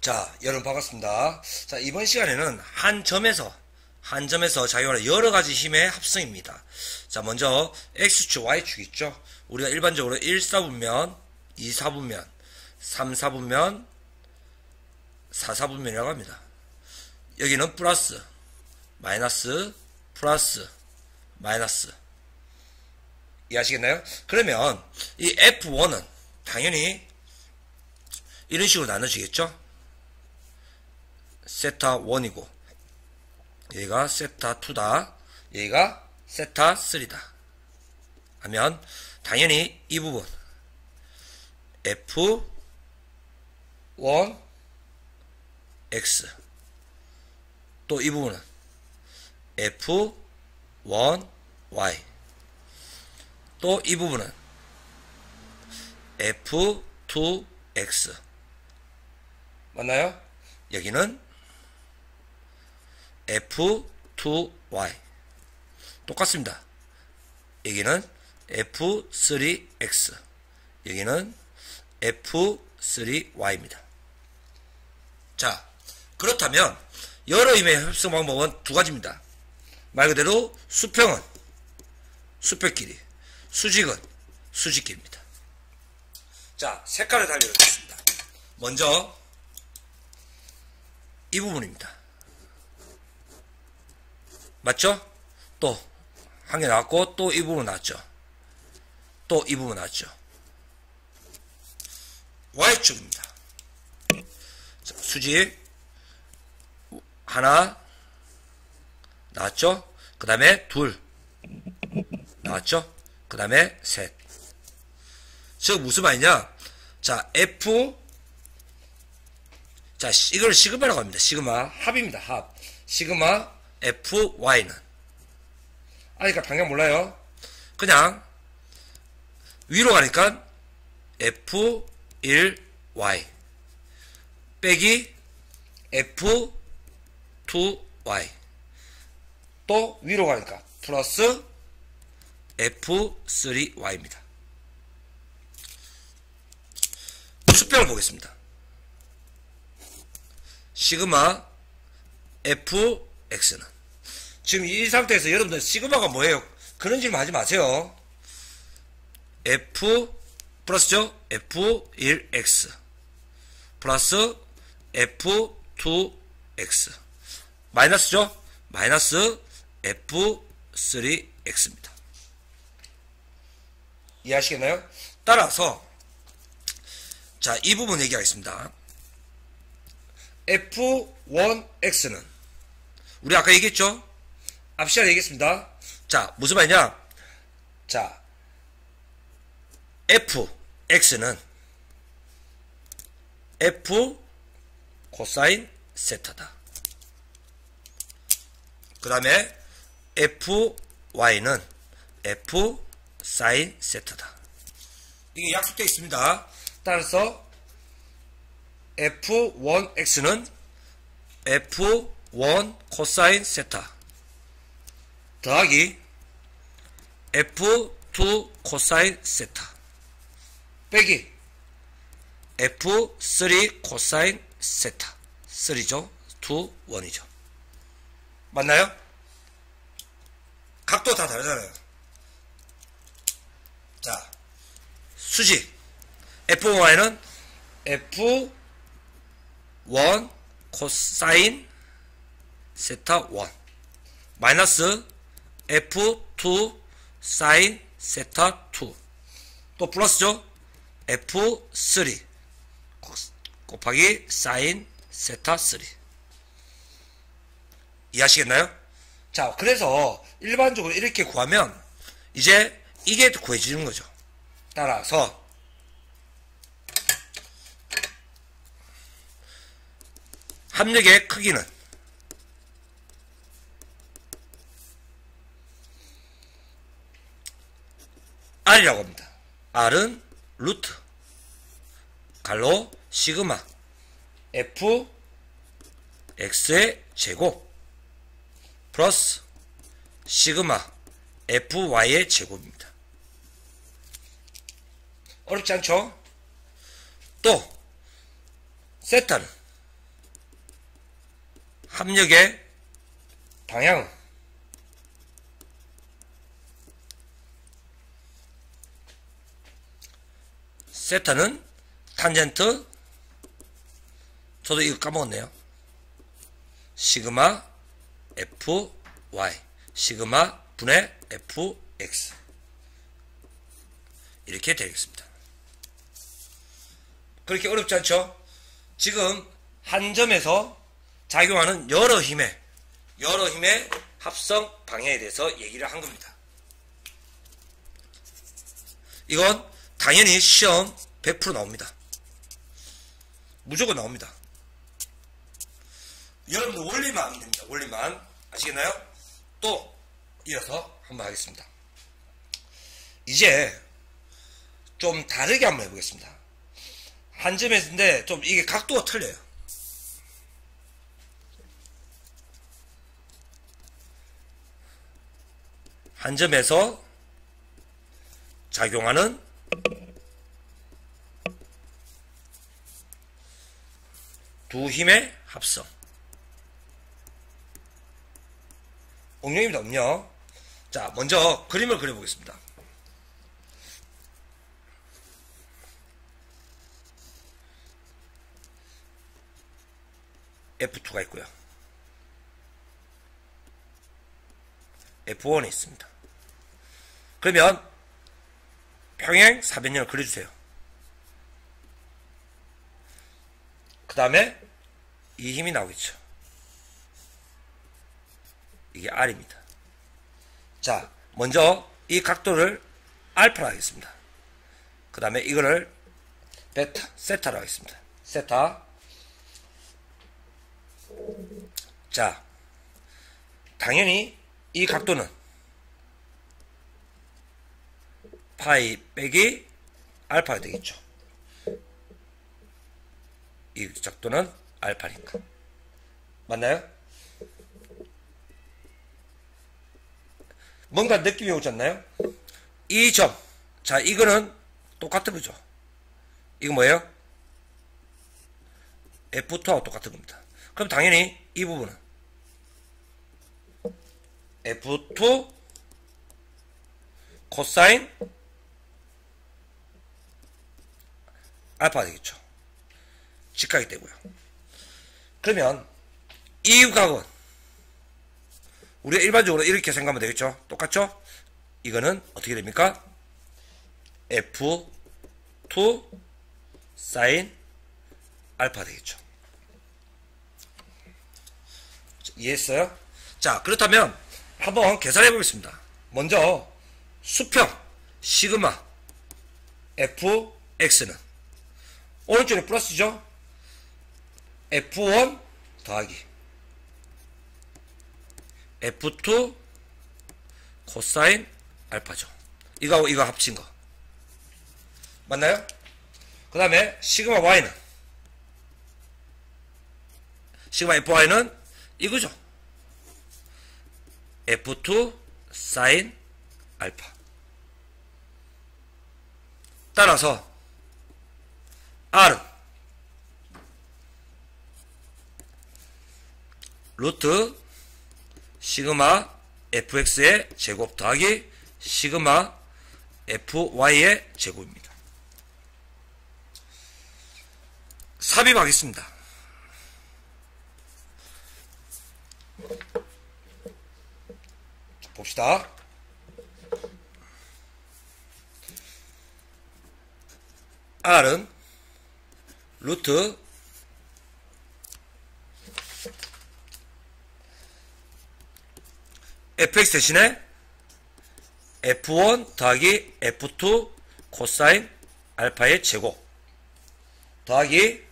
자, 여러분 반갑습니다. 자, 이번 시간에는 한 점에서 작용하는 여러가지 힘의 합성입니다. 자, 먼저 X축, Y축 있죠. 우리가 일반적으로 1사분면, 2사분면, 3사분면, 4사분면이라고 합니다. 여기는 플러스, 마이너스, 플러스, 마이너스. 이해하시겠나요? 그러면 이 F1은 당연히 이런 식으로 나눠지겠죠? 세타 1이고 얘가 세타 2다. 얘가 세타 3다. 하면 당연히 이 부분 F1 X 또 이 부분은 F1 Y 또 이 부분은 F2 X 맞나요? 여기는 F2Y 똑같습니다. 여기는 F3X 여기는 F3Y입니다. 자, 그렇다면 여러 힘의 합성 방법은 두 가지입니다. 말 그대로 수평은 수평끼리, 수직은 수직끼리입니다. 자, 색깔을 달려보겠습니다. 먼저 이 부분입니다. 맞죠? 또 한 개 나왔고 또 이 부분 나왔죠. 또 이 부분 나왔죠. Y축입니다. 자, 수직 하나 나왔죠. 그 다음에 둘 나왔죠. 그 다음에 셋. 즉 무슨 말이냐? 자, 자, 이걸 시그마라고 합니다. 시그마 합입니다. 합. 시그마 FY는 아니까 방향 몰라요. 그냥 위로 가니까 F1Y 빼기 F2Y 또 위로 가니까 플러스 F3Y입니다. 수평을 보겠습니다. 시그마 Fx는 지금 이 상태에서 여러분들 시그마가 뭐예요? 그런 질문 하지 마세요. F 플러스죠? F1x 플러스 F2x 마이너스죠? 마이너스 F3x입니다. 이해하시겠나요? 따라서 자, 이 부분 얘기하겠습니다. F1x는 우리 아까 얘기했죠? 앞 시간에 얘기했습니다. 자, 무슨 말이냐? 자, Fx는 F 코사인 세타다. 그 다음에 Fy는 F 사인 세타다. 이게 약속되어 있습니다. 따라서 F1x는 F1 코사인 세타 더하기 F2 코사인 세타 빼기 F3 코사인 세타 3죠? 2, 1이죠. 맞나요? 각도 다 다르잖아요. 자, 수직 F1y는 F1 코사인 세타 1 마이너스 F2 사인 세타 2 또 플러스죠? F3 곱하기 사인 세타 3. 이해하시겠나요? 자, 그래서 일반적으로 이렇게 구하면 이제 이게 구해지는 거죠. 따라서 합력의 크기는 R이라고 합니다. R은 루트 갈로 시그마 F X의 제곱 플러스 시그마 FY의 제곱입니다. 어렵지 않죠? 또 세타는 합력의 방향. 세타는 탄젠트, 저도 이거 까먹었네요. 시그마 fy, 시그마 분의 fx, 이렇게 되겠습니다. 그렇게 어렵지 않죠? 지금 한 점에서 작용하는 여러 힘의 합성 방향에 대해서 얘기를 한 겁니다. 이건 당연히 시험 100% 나옵니다. 무조건 나옵니다. 여러분들 원리만 하면 됩니다. 원리만. 아시겠나요? 또 이어서 한번 하겠습니다. 이제 좀 다르게 한번 해보겠습니다. 한 점에서인데 좀 이게 각도가 틀려요. 한 점에서 작용하는 두 힘의 합성. 응용입니다. 응용. 자, 먼저 그림을 그려보겠습니다. F2가 있고요. F1이 있습니다. 그러면 평행 사변형을 그려주세요. 그 다음에 이 힘이 나오겠죠. 이게 R입니다. 자, 먼저 이 각도를 알파로 하겠습니다. 그 다음에 이거를 베타, 세타로 하겠습니다. 세타. 자, 당연히 이 각도는 파이 빼기 알파가 되겠죠. 이 각도는 알파니까. 맞나요? 뭔가 느낌이 오지 않나요? 이 점. 자, 이거는 똑같은 거죠. 이거 뭐예요? F2하고 똑같은 겁니다. 그럼 당연히 이 부분은 F2 코사인 알파가 되겠죠. 직각이 되고요. 그러면 이 각은 우리가 일반적으로 이렇게 생각하면 되겠죠. 똑같죠? 이거는 어떻게 됩니까? F2 사인 알파 되겠죠. 이해했어요? 자, 그렇다면 한번 계산해 보겠습니다. 먼저 수평 시그마 fx는 오른쪽에 플러스죠. f1 더하기 f2 코사인 알파죠. 이거하고 이거 합친 거 맞나요? 그 다음에 시그마 y는 시그마 fy는 이거죠. F2 사인 알파. 따라서 R은 루트 시그마 FX의 제곱 더하기 시그마 FY의 제곱입니다. 삽입하겠습니다. 봅시다. R은 루트 fx 대신에 f1 더하기 f2 코사인 알파의 제곱 더하기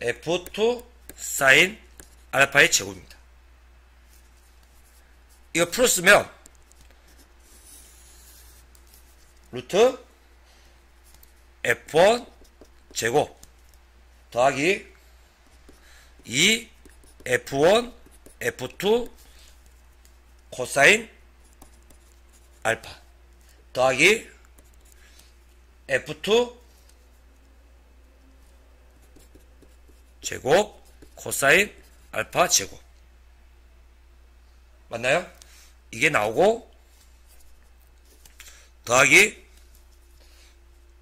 f2 사인 알파의 제곱입니다. 이거 풀었으면 루트 f1 제곱 더하기 2 f1 f2 코사인 알파 더하기 f2 제곱 코사인 알파 제곱. 맞나요? 이게 나오고 더하기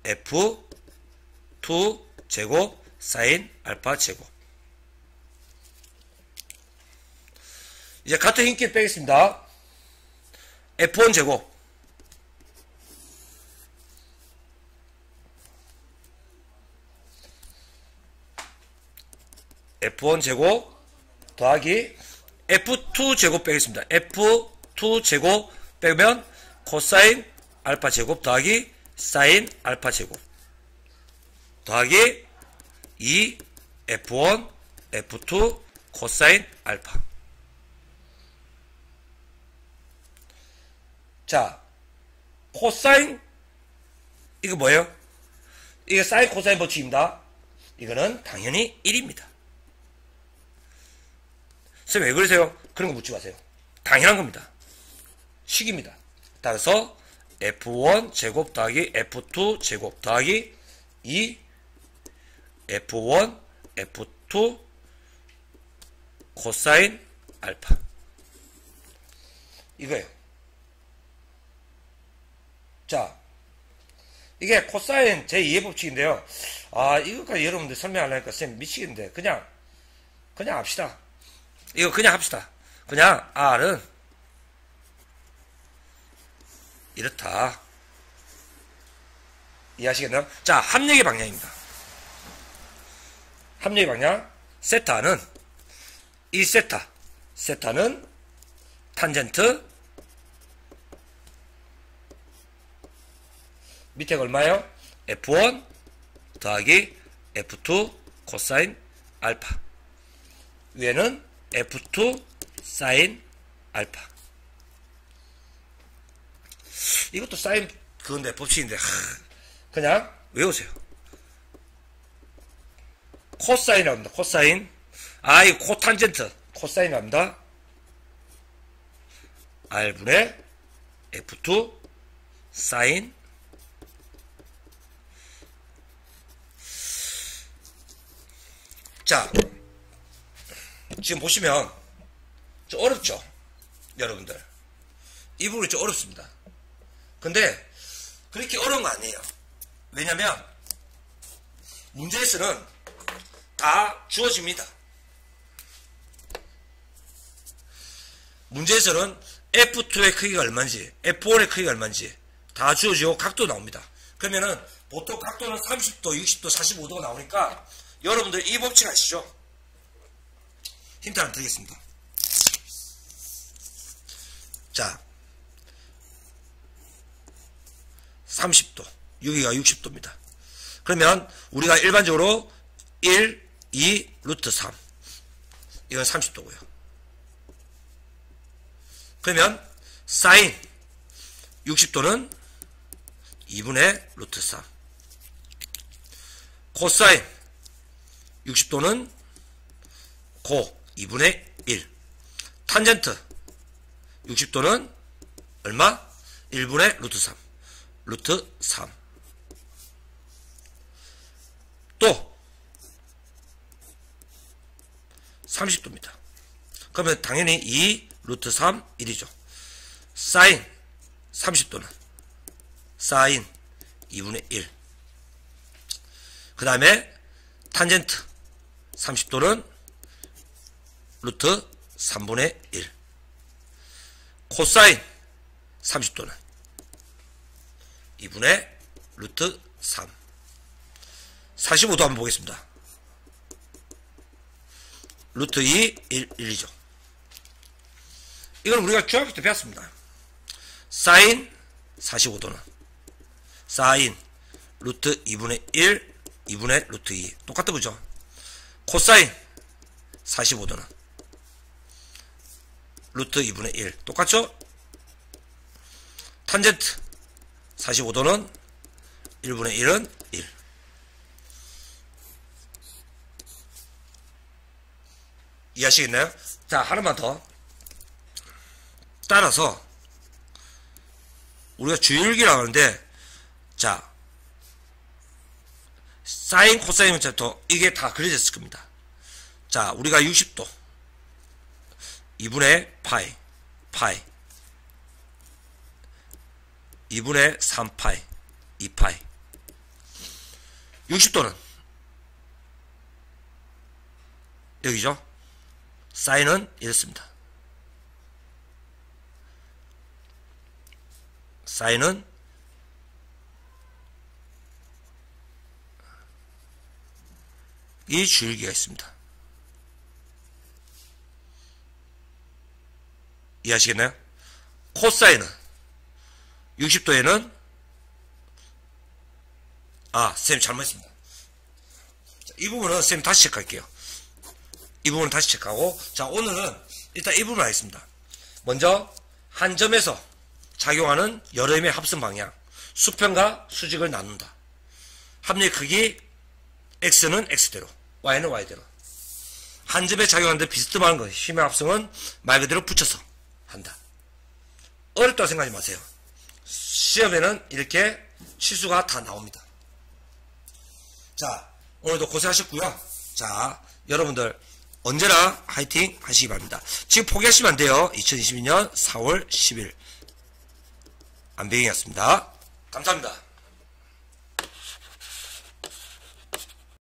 F2 제곱 사인 알파 제곱. 이제 같은 힘끼리 빼겠습니다. F1 제곱 F1 제곱 더하기 F2 제곱 빼겠습니다. F2 제곱 빼면 코사인 알파 제곱 더하기 사인 알파 제곱 더하기 2 F1 F2 코사인 알파. 자, 코사인 이거 뭐예요? 이게 사인 코사인 법칙입니다. 이거는 당연히 1입니다. 선생님 왜 그러세요? 그런 거 묻지 마세요. 당연한 겁니다. 식입니다. 따라서 F1 제곱 더하기 F2 제곱 더하기 2 F1 F2 코사인 알파. 이거예요. 자, 이게 코사인 제2의 법칙인데요. 아, 이것까지 여러분들 설명하려니까 선생님 미치겠는데 그냥 합시다. 이거 그냥 합시다. 그냥 R은 이렇다. 이해하시겠나요? 자, 합력의 방향입니다. 합력의 방향. 세타는 1세타. 세타는 탄젠트 밑에가 얼마예요? F1 더하기 F2 코사인 알파. 위에는 F2 사인 알파. 이것도 사인 그건데 법칙인데 그냥 외우세요. 코사인이라고 합니다. 코사인. 아, 이거 코탄젠트. 코사인이라고 합니다. R분의 F2 사인. 자, 지금 보시면 좀 어렵죠? 여러분들 이 부분이 좀 어렵습니다. 근데 그렇게 어려운 거 아니에요. 왜냐면 문제에서는 다 주어집니다. 문제에서는 F2의 크기가 얼마인지 F1의 크기가 얼마인지 다 주어지고 각도 나옵니다. 그러면은 보통 각도는 30도, 60도, 45도가 나오니까 여러분들 이 법칙 아시죠? 힌트 하나 드리겠습니다. 자, 30도, 여기가 60도입니다. 그러면 우리가 일반적으로 1, 2, 루트 3 이건 30도고요. 그러면 사인 60도는 2분의 루트 3, 코사인 60도는 고 2분의 1. 탄젠트 60도는 얼마? 1분의 루트 3. 루트 3. 또 30도입니다. 그러면 당연히 2 루트 3 1이죠. 사인 30도는 사인 2분의 1. 그 다음에 탄젠트 30도는 루트 3분의 1. 코사인 30도는 2분의 루트 3. 45도 한번 보겠습니다. 루트 2, 1, 1이죠. 이건 우리가 중학교 때 배웠습니다. 사인 45도는 사인 루트 2분의 1, 2분의 루트 2. 똑같은 거죠. 코사인 45도는 루트 2분의 1. 똑같죠? 탄젠트 45도는 1분의 1은 1. 이해하시겠나요? 자, 하나만 더. 따라서 우리가 주율기라고 하는데, 자, 사인 코사인 이게 다 그려졌을 겁니다. 자, 우리가 60도 2분의 파이, 파이. 2분의 3파이, 2파이. 60도는 여기죠. 사인은 이렇습니다. 사인은 이 줄기가 있습니다. 이해하시겠나요? 코사인은 60도에는 쌤 잘못했습니다. 이 부분은 쌤 다시 체크할게요. 이 부분은 다시 체크하고, 자, 오늘은 일단 이 부분 하겠습니다. 먼저 한 점에서 작용하는 여러 힘의 합성 방향, 수평과 수직을 나눈다. 합리의 크기 x는 x대로, y는 y대로. 한 점에 작용하는데 비스듬한 것, 힘의 합성은 말 그대로 붙여서 한다. 어렵다고 생각하지 마세요. 시험에는 이렇게 치수가 다 나옵니다. 자, 오늘도 고생하셨고요. 자, 여러분들 언제나 화이팅 하시기 바랍니다. 지금 포기하시면 안 돼요. 2022년 4월 10일 안병이었습니다. 감사합니다.